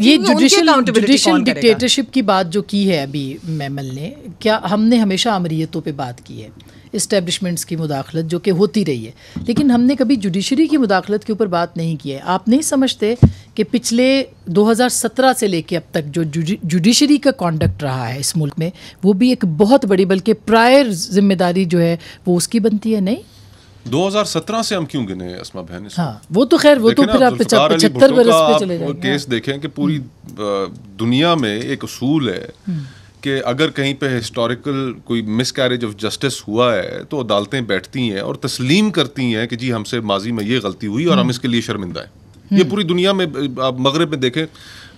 ये judicial dictatorship की बात जो की है अभी मेमल ने, क्या हमने हमेशा अमरीयतों पे बात की है, इस्टेब्लिशमेंट्स की मुदाखलत जो कि होती रही है, लेकिन हमने कभी जुडिशरी की मुदाखलत के ऊपर बात नहीं की है। आप नहीं समझते कि पिछले 2017 से लेके अब तक जो जुडिशरी का कॉन्डक्ट रहा है इस मुल्क में, वो भी एक बहुत बड़ी बल्कि प्रायर जिम्मेदारी जो है वो उसकी बनती है? नहीं, 2017 से हम क्यों गिने अस्मा बहन? हाँ, वो तो खैर वो तो फिर आप 75 बरस पे चले जाएंगे। केस देखें कि पूरी दुनिया में एक उसूल है कि अगर कहीं पे हिस्टोरिकल कोई मिसकैरेज ऑफ जस्टिस हुआ है तो अदालतें बैठती हैं और तस्लीम करती हैं कि जी हमसे माजी में ये गलती हुई और हम इसके लिए शर्मिंदा हैं। ये पूरी दुनिया में, आप मगरिब में देखें,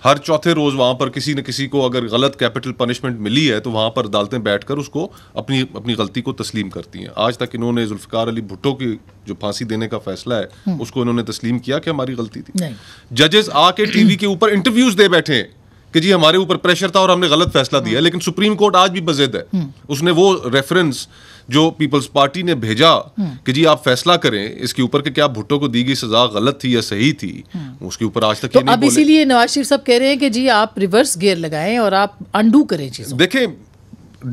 हर चौथे रोज़ वहाँ पर किसी न किसी को अगर गलत कैपिटल पनिशमेंट मिली है तो वहाँ पर अदालतें बैठकर उसको अपनी अपनी गलती को तस्लीम करती हैं। आज तक इन्होंने जुल्फ़िकार अली भुट्टो की जो फांसी देने का फैसला है उसको इन्होंने तस्लीम किया कि हमारी गलती थी? जजेस आके टीवी के ऊपर इंटरव्यूज़ दे बैठे कि जी हमारे ऊपर प्रेशर था और हमने गलत फैसला दिया। लेकिन सुप्रीम कोर्ट आज भी बज़िद है, उसने वो रेफरेंस जो पीपल्स पार्टी ने भेजा कि जी आप फैसला करें इसके ऊपर कि क्या भुट्टो को दी गई सजा गलत थी या सही थी, उसके ऊपर आज तक तो नहीं। अब इसीलिए नवाज शरीफ साहब कह रहे हैं कि जी आप रिवर्स गियर लगाएं और आप अंडू करें चीज़ें। देखें,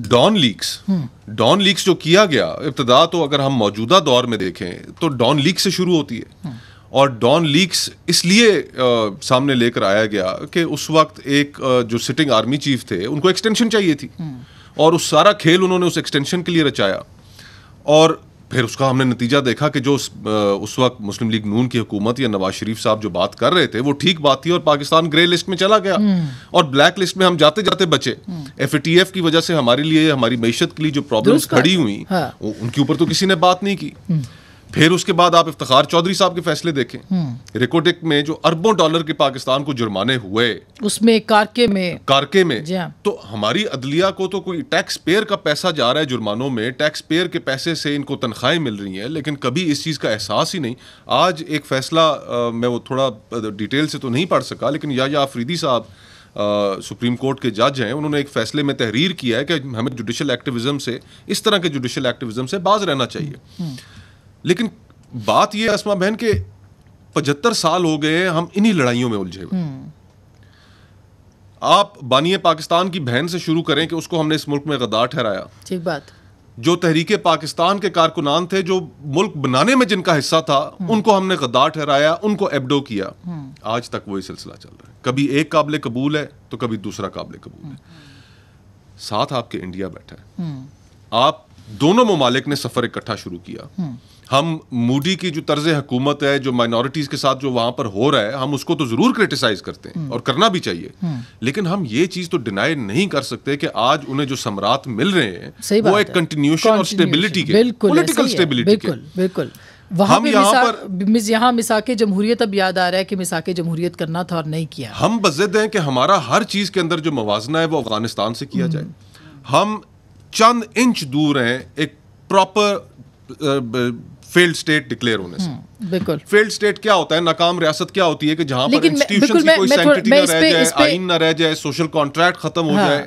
डॉन लीक्स जो किया गया, इब्तदा तो अगर हम मौजूदा दौर में देखें तो डॉन लीक से शुरू होती है। और डॉन लीक्स इसलिए सामने लेकर आया गया कि उस वक्त एक जो सिटिंग आर्मी चीफ थे उनको एक्सटेंशन चाहिए थी और उस सारा खेल उन्होंने उस एक्सटेंशन के लिए रचाया और फिर उसका हमने नतीजा देखा कि जो उस वक्त मुस्लिम लीग नून की हुकूमत या नवाज शरीफ साहब जो बात कर रहे थे वो ठीक बात थी और पाकिस्तान ग्रे लिस्ट में चला गया और ब्लैक लिस्ट में हम जाते जाते बचे। FATF की वजह से हमारे लिए, हमारी मैशत के लिए जो प्रॉब्लम्स खड़ी हुई उनके ऊपर तो किसी ने बात नहीं की। फिर उसके बाद आप इफ्तिखार चौधरी साहब के फैसले देखें, रिकोडिक में जो अरबों डॉलर के पाकिस्तान को जुर्माने हुए, उसमें कारके में तो हमारी अदलिया को तो कोई टैक्स पेयर का पैसा जा रहा है जुर्मानों में, टैक्स पेयर के पैसे से इनको तनख्वाहें मिल रही हैं, लेकिन कभी इस चीज़ का एहसास ही नहीं। आज एक फैसला मैं वो थोड़ा डिटेल से तो नहीं पढ़ सका, लेकिन याह्या अफरीदी साहब सुप्रीम कोर्ट के जज हैं, उन्होंने एक फैसले में तहरीर किया है कि हमें जुडिशल एक्टिविज़म से, इस तरह के जुडिशल एक्टिविज़म से बाज रहना चाहिए। लेकिन बात यह असमा बहन के 75 साल हो गए हम इन्हीं लड़ाइयों में उलझे हुए। आप बानिए पाकिस्तान की बहन से शुरू करें कि उसको हमने इस मुल्क में गद्दार ठहराया, ठीक बात। जो तहरीके पाकिस्तान के कारकुनान थे, जो मुल्क बनाने में जिनका हिस्सा था, उनको हमने गद्दार ठहराया, उनको एब्डो किया। आज तक वही सिलसिला चल रहा है, कभी एक काबिल कबूल है तो कभी दूसरा काबिल कबूल है। साथ आपके इंडिया बैठा है, आप दोनों ममालिक ने सफर इकट्ठा शुरू किया। हम मोदी की जो तर्ज हुकूमत है, जो माइनॉरिटीज़ के साथ जो वहाँ पर हो रहा है, हम उसको तो ज़रूर क्रिटिसाइज़ करते हैं और करना भी चाहिए, लेकिन हम ये चीज़ तो डिनाई नहीं कर सकते कि आज उन्हें जो समरात मिल रहे हैं वो एक कंटिन्यूशन और स्टेबिलिटी के, पॉलिटिकल स्टेबिलिटी के, बिल्कुल। वहाँ हम यहाँ मिसाके जमहूरियत, अब याद आ रहा है कि मिसाके जमहूरियत करना था और नहीं किया। हम बज़िद हैं कि हमारा हर चीज़ के अंदर जो मवाजना है वो अफगानिस्तान से किया जाए। हम चंद इंच दूर हैं एक प्रॉपर फेल्ड स्टेट डिक्लेयर होने से। बिल्कुल, फेल्ड स्टेट क्या होता है? नाकाम रियासत क्या होती है कि जहां पर इंस्टीट्यूशंस की कोई सैंक्टिटी ना रह जाए, आईन ना रह जाए, सोशल कॉन्ट्रैक्ट खत्म हो जाए,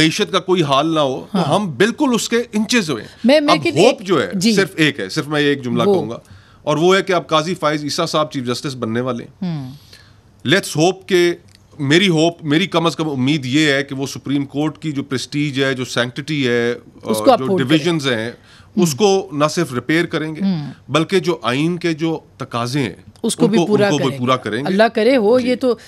मैशत का कोई हाल ना हो। तो हम बिल्कुल उसके इंचेस हुए। अब होप जो है सिर्फ एक है, सिर्फ मैं एक जुमला कहूंगा और वो है कि अब काजी फाइज ईसा साहब चीफ जस्टिस बनने वाले। लेट्स होप के, मेरी होप, मेरी कम अज कम उम्मीद ये है कि वो सुप्रीम कोर्ट की जो प्रेस्टीज है, जो सैंक्टिटी है, जो डिविजन्स हैं, उसको ना सिर्फ रिपेयर करेंगे बल्कि जो आइन के जो तकाजे हैं उसको भी पूरा करेंगे। अल्लाह करे हो, ये तो